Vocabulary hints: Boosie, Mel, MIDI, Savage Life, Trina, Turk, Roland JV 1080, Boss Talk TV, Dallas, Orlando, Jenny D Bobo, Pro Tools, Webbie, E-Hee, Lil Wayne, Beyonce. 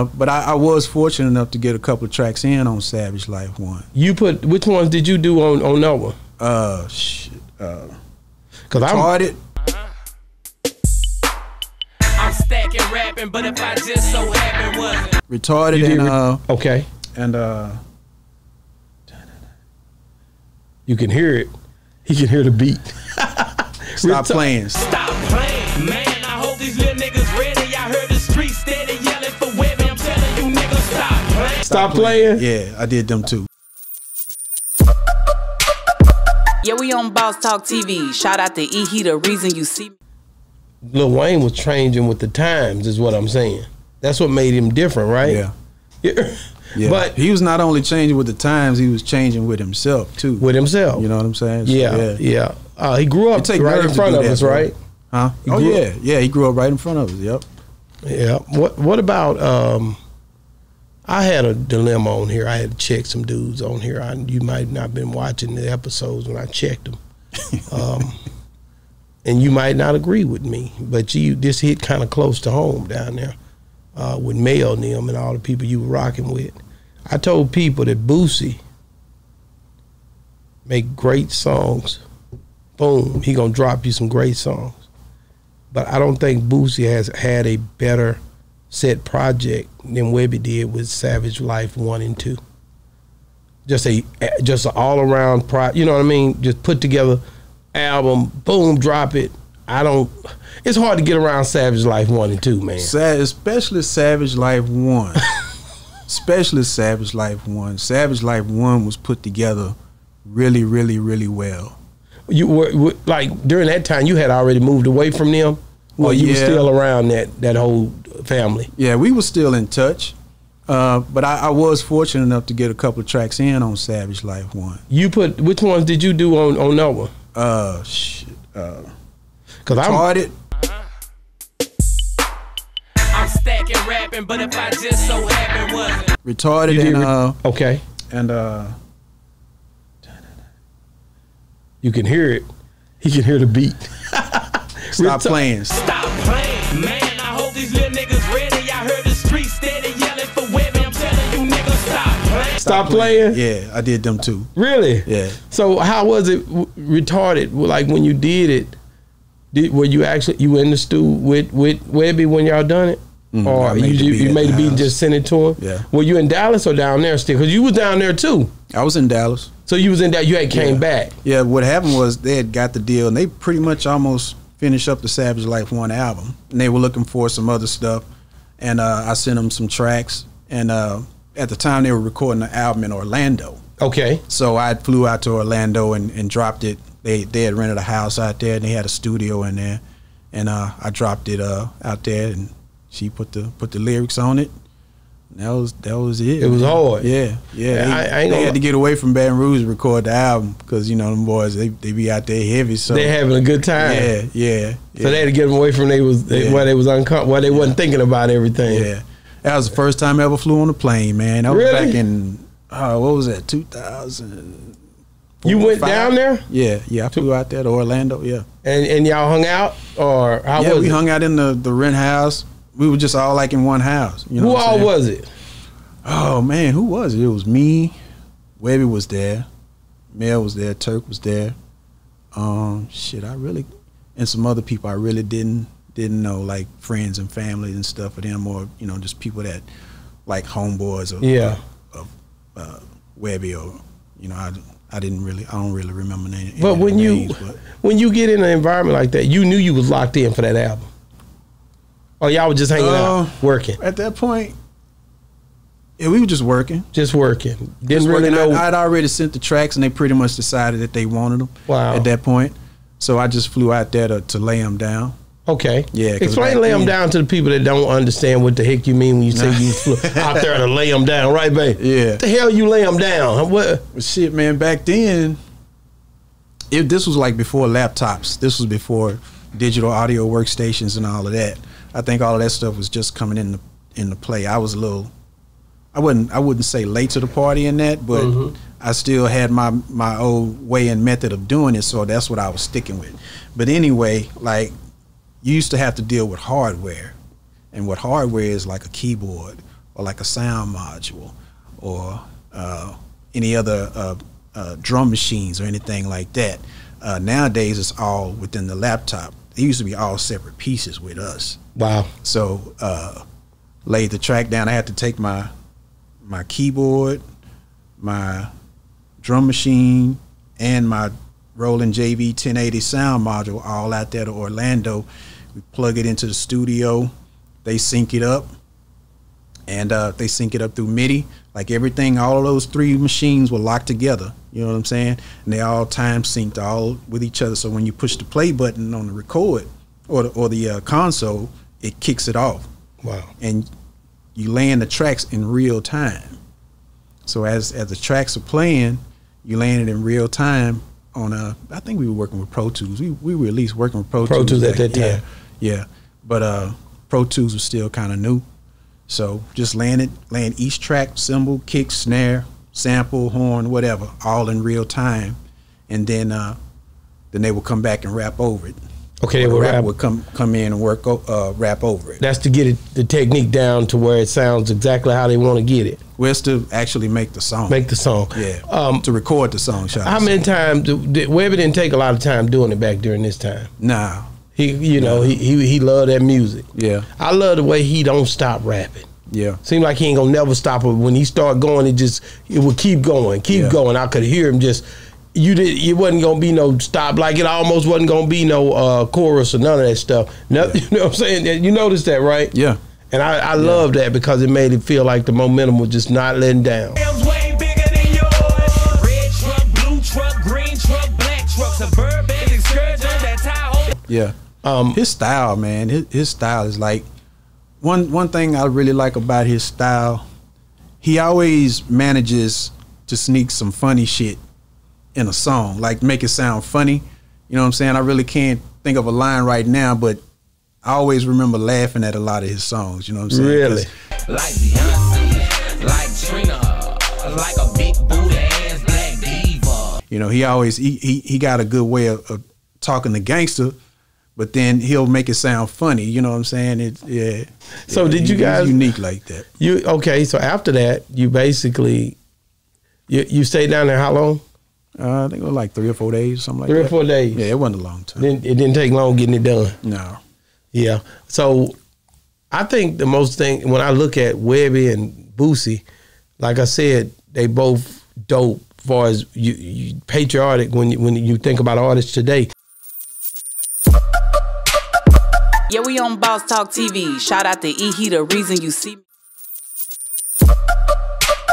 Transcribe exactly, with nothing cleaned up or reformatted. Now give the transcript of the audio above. uh, but I, I was fortunate enough to get a couple of tracks in on Savage Life One. You put which ones did you do on on that one? Uh, shit. Uh, Cause Retarded. I'm, I'm stacking rapping, but if I just so happen wasn't Retarded and re uh okay and uh. You can hear it. He can hear the beat. Stop playing. Stop playing. Man, I hope these little niggas ready. I heard the streets steady yelling for Webbie. I'm telling you niggas, stop playing. Stop, stop playing. playing? Yeah, I did them too. Yeah, we on Boss Talk T V. Shout out to E-Hee, the reason you see me. Lil Wayne was changing with the times is what I'm saying. That's what made him different, right? Yeah. Yeah. Yeah. But he was not only changing with the times, he was changing with himself too. With himself, you know what I'm saying? So, yeah, yeah. yeah. Uh, he grew up right in front of us, right? Huh? Oh yeah, yeah. He grew up right in front of us. Yep. Yeah. What What about? Um, I had a dilemma on here. I had to check some dudes on here. I, you might not have been watching the episodes when I checked them, um, and you might not agree with me. But you, this hit kind of close to home down there. Uh, with Mel and them and all the people you were rocking with. I told people that Boosie make great songs. Boom, he gonna drop you some great songs. But I don't think Boosie has had a better set project than Webbie did with Savage Life One and Two. Just a just an all around pro, you know what I mean? Just put together album, boom, drop it. I don't. It's hard to get around Savage Life One and Two, man. Sa especially Savage Life One. especially Savage Life One. Savage Life One was put together really, really, really well. You were, were like during that time, you had already moved away from them. Well, or you yeah. were still around that that whole family. Yeah, we were still in touch. Uh, but I, I was fortunate enough to get a couple of tracks in on Savage Life One. You put which ones did you do on on that one? Uh, shit. Uh, Cause Retarded. I'm, I'm stacking rapping, but if I just so happen wasn't Retarded and re uh okay and uh. You can hear it. He can hear the beat. Stop playing. Stop playing, man. I hope these little niggas ready. I heard the streets steady yelling for Webbie. I'm telling you, niggas, stop playing. Stop, stop playing. playing. Yeah, I did them too. Really? Yeah. So how was it Retarded? Like when you did it. Did, were you actually you were in the stew with with Webbie when y'all done it, mm-hmm. or you you, you made the beat and just sent it to him? Yeah. Were you in Dallas or down there still? Because you was down there too. I was in Dallas. So you was in that you had came yeah. back. Yeah. What happened was they had got the deal and they pretty much almost finished up the Savage Life One album and they were looking for some other stuff, and uh, I sent them some tracks and uh, at the time they were recording the album in Orlando. Okay. So I flew out to Orlando and, and dropped it. They they had rented a house out there and they had a studio in there, and uh, I dropped it uh, out there and she put the put the lyrics on it. And that was that was it. It was hard. Yeah, yeah. They, I, I ain't they had to get away from Baton Rouge to record the album because you know them boys they they be out there heavy. So they having a good time. Yeah, yeah. yeah. So they had to get them away from they was they, yeah. while they was uncom while they yeah. wasn't thinking about everything. Yeah, that was the first time I ever flew on a plane, man. That was really? back in uh, what was that two thousand. You went five. down there? Yeah, yeah. I flew out there to Orlando, yeah. And and y'all hung out? Or how yeah, was we it? hung out in the, the rent house. We were just all like in one house. You know who all was it? Oh, man, who was it? It was me. Webbie was there. Mel was there. Turk was there. Um, shit, I really, and some other people I really didn't didn't know, like friends and family and stuff of them, or, you know, just people that, like homeboys of, yeah. of, of uh, Webbie or, you know, I I didn't really, I don't really remember any, any but when names, you, but. when you get in an environment like that, you knew you was locked in for that album, or y'all were just hanging uh, out, working. At that point, yeah, we were just working, just working. Didn't just really working. know. I, I'd already sent the tracks, and they pretty much decided that they wanted them. Wow. At that point, so I just flew out there to, to lay them down. Okay. Yeah. Explain lay them down to the people that don't understand what the heck you mean when you say you flew out there to lay them down, right, babe? Yeah. What the hell you lay them down? What? Well, shit, man. Back then, if this was like before laptops, this was before digital audio workstations and all of that. I think all of that stuff was just coming in the in the play. I was a little, I wouldn't I wouldn't say late to the party in that, but. Mm-hmm. I still had my my old way and method of doing it, so that's what I was sticking with. But anyway, like. You used to have to deal with hardware, and what hardware is like a keyboard, or like a sound module or uh, any other uh, uh, drum machines or anything like that. Uh, nowadays, it's all within the laptop. It used to be all separate pieces with us. Wow. So uh, laid the track down. I had to take my my keyboard, my drum machine, and my Roland J V ten eighty sound module all out there to Orlando. We plug it into the studio. They sync it up, and uh, they sync it up through MIDI. Like everything, all of those three machines were locked together. You know what I'm saying? And they all time synced all with each other. So when you push the play button on the record or the, or the uh, console, it kicks it off. Wow! And you land the tracks in real time. So as as the tracks are playing, you land it in real time. On a, I think we were working with Pro Tools. We we were at least working with Pro, Pro Tools, Tools at like, that time. Yeah, yeah. But uh, Pro Tools was still kind of new. So just land it, land each track, cymbal, kick, snare, sample, horn, whatever, all in real time, and then uh, then they would come back and rap over it. Okay, the rapper would come come in and work uh, rap over it. That's to get it, the technique down to where it sounds exactly how they want to get it. Well, it's to actually make the song. Make the song. Yeah, um, to record the song. How many times? Webbie didn't take a lot of time doing it back during this time. Nah. He, you know, he, he he loved that music. Yeah, I love the way he don't stop rapping. Yeah, seems like he ain't gonna never stop. But when he start going, it just it would keep going, keep yeah. going. I could hear him just. You did. It wasn't gonna be no stop. Like it almost wasn't gonna be no uh, chorus or none of that stuff. No, yeah. You know what I'm saying? You noticed that, right? Yeah. And I, I yeah. love that because it made it feel like the momentum was just not letting down. Way bigger than yours. Red truck, blue truck, green truck, black truck, suburban excursion. That's how. Yeah. Um, his style, man, his, his style is like one one thing I really like about his style. He always manages to sneak some funny shit in a song, like make it sound funny. You know what I'm saying? I really can't think of a line right now, but I always remember laughing at a lot of his songs. You know what I'm saying? Really? Like Beyonce, like Trina, like a big booty ass black diva. You know, he always he he, he got a good way of, of talking to gangster. But then he'll make it sound funny, you know what I'm saying? It, yeah. So yeah, did you guys unique like that? You okay? So after that, you basically you you stayed down there how long? Uh, I think it was like three or four days, something like that. Three or four days. Yeah, it wasn't a long time. It didn't, it didn't take long getting it done. No. Yeah. So I think the most thing when I look at Webbie and Boosie, like I said, they both dope as far as you, you patriotic when you, when you think about artists today. Yeah, we on Boss Talk T V. Shout out to E-Hee, the reason you see me.